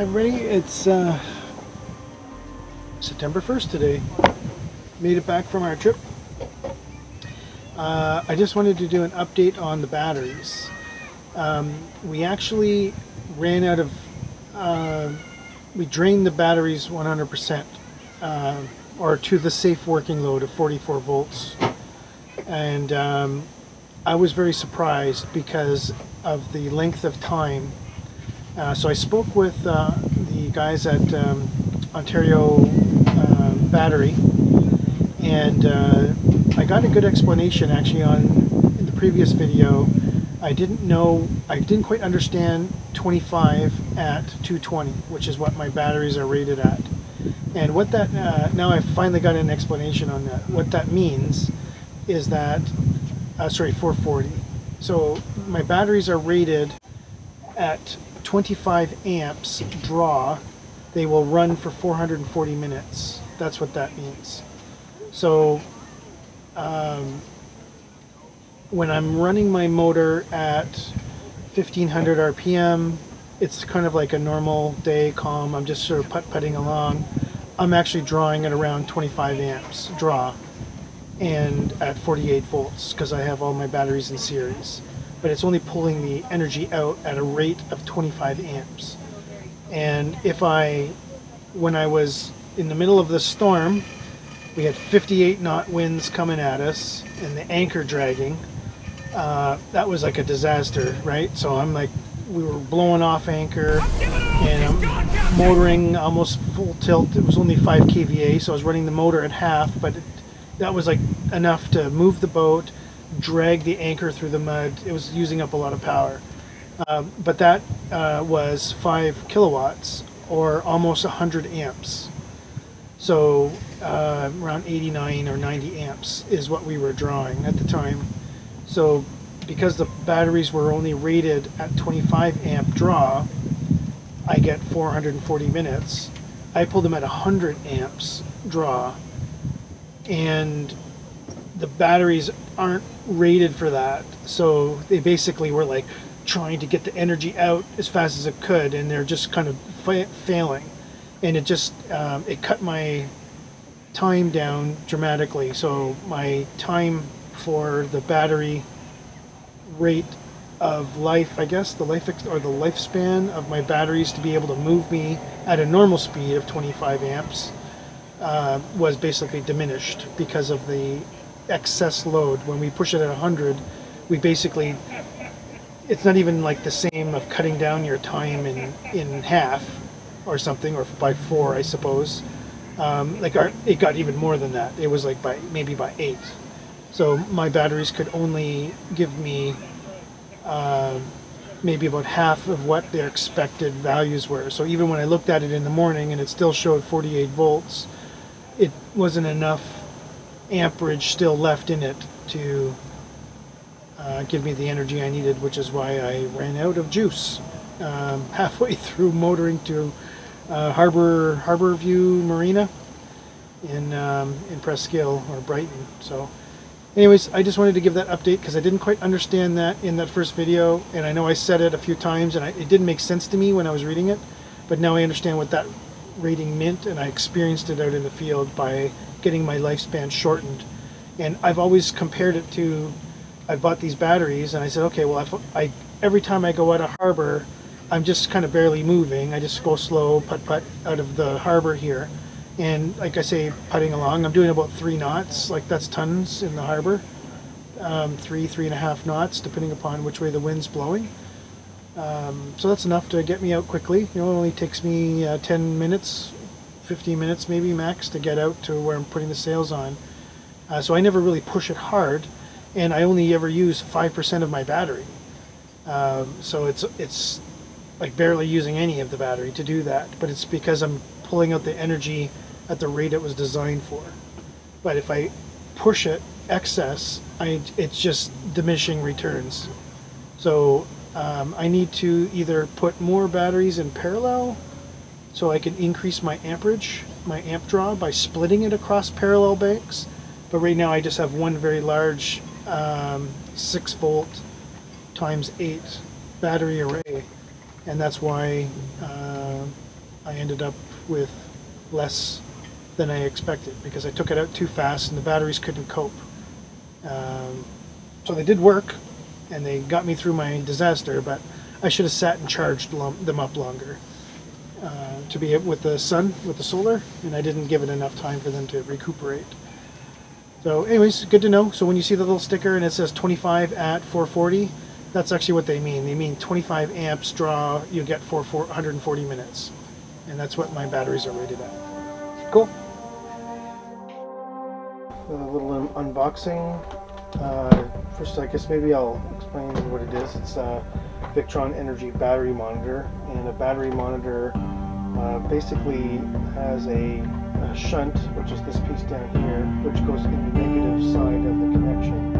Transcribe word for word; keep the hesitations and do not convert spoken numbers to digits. everybody, it's uh, September first today. Made it back from our trip. Uh, I just wanted to do an update on the batteries. Um, we actually ran out of, uh, we drained the batteries one hundred percent uh, or to the safe working load of forty-four volts. And um, I was very surprised because of the length of time. Uh, so I spoke with uh, the guys at um, Ontario uh, Battery, and uh, I got a good explanation actually on in the previous video. I didn't know, I didn't quite understand twenty-five at two twenty, which is what my batteries are rated at. And what that, uh, now I finally got an explanation on that. What that means is that, uh, sorry, four forty. So my batteries are rated at twenty-five amps draw. They will run for four hundred forty minutes. That's what that means. So um, when I'm running my motor at fifteen hundred R P M, it's kind of like a normal day, calm. I'm just sort of putt-putting along. I'm actually drawing at around twenty-five amps draw and at forty-eight volts because I have all my batteries in series. But it's only pulling the energy out at a rate of twenty-five amps. And if I, when I was in the middle of the storm, we had fifty-eight knot winds coming at us and the anchor dragging. Uh, that was like a disaster, right? So I'm like, we were blowing off anchor and I'm motoring almost full tilt. It was only five K V A, so I was running the motor at half, but it, that was like enough to move the boat, drag the anchor through the mud. It was using up a lot of power. Um, but that uh, was five kilowatts or almost one hundred amps. So uh, around eighty-nine or ninety amps is what we were drawing at the time. So because the batteries were only rated at twenty-five amp draw, I get four hundred forty minutes. I pulled them at one hundred amps draw, and the batteries aren't rated for that, so they basically were like trying to get the energy out as fast as it could, and they're just kind of fa failing, and it just um, it cut my time down dramatically. So my time for the battery rate of life, I guess, the life ex or the lifespan of my batteries to be able to move me at a normal speed of twenty-five amps uh, was basically diminished because of the excess load. When we push it at one hundred, we basically, it's not even like the same of cutting down your time in in half or something, or by four, I suppose. Um, like our, it got even more than that. It was like by maybe by eight. So my batteries could only give me uh, maybe about half of what their expected values were. So even when I looked at it in the morning and it still showed forty-eight volts, it wasn't enough amperage still left in it to uh, give me the energy I needed, which is why I ran out of juice um, halfway through motoring to uh, Harbor Harborview Marina in um, in Presqu'Île or Brighton. So anyways, I just wanted to give that update because I didn't quite understand that in that first video, and I know I said it a few times and I, it didn't make sense to me when I was reading it, but now I understand what that rating meant, and I experienced it out in the field by getting my lifespan shortened. And I've always compared it to, I bought these batteries and I said, okay, well, if I, every time I go out of harbor, I'm just kind of barely moving. I just go slow, putt-putt out of the harbor here. And like I say, putting along, I'm doing about three knots, like that's tons in the harbor. Um, three, three and a half knots, depending upon which way the wind's blowing. Um, so that's enough to get me out quickly. You know, it only takes me uh, ten minutes, fifteen minutes maybe max to get out to where I'm putting the sails on. Uh, so I never really push it hard, and I only ever use five percent of my battery. Um, so it's it's like barely using any of the battery to do that, but it's because I'm pulling out the energy at the rate it was designed for. But if I push it excess, I, it's just diminishing returns. So um, I need to either put more batteries in parallel so I can increase my amperage, my amp draw, by splitting it across parallel banks. But right now I just have one very large um, six volt times eight battery array, and that's why uh, I ended up with less than I expected because I took it out too fast and the batteries couldn't cope. Um, so they did work and they got me through my disaster, but I should have sat and charged them up longer uh, to be with the sun, with the solar, and I didn't give it enough time for them to recuperate. So anyways, good to know. So when you see the little sticker and it says twenty-five at four forty, that's actually what they mean. They mean twenty-five amps draw, you get for one hundred forty minutes. And that's what my batteries are rated at. Cool. A little un unboxing. Uh, first, I guess maybe I'll explain what it is. It's a Victron Energy battery monitor. And a battery monitor uh, basically has a Uh, shunt, which is this piece down here, which goes in the negative side of the connection.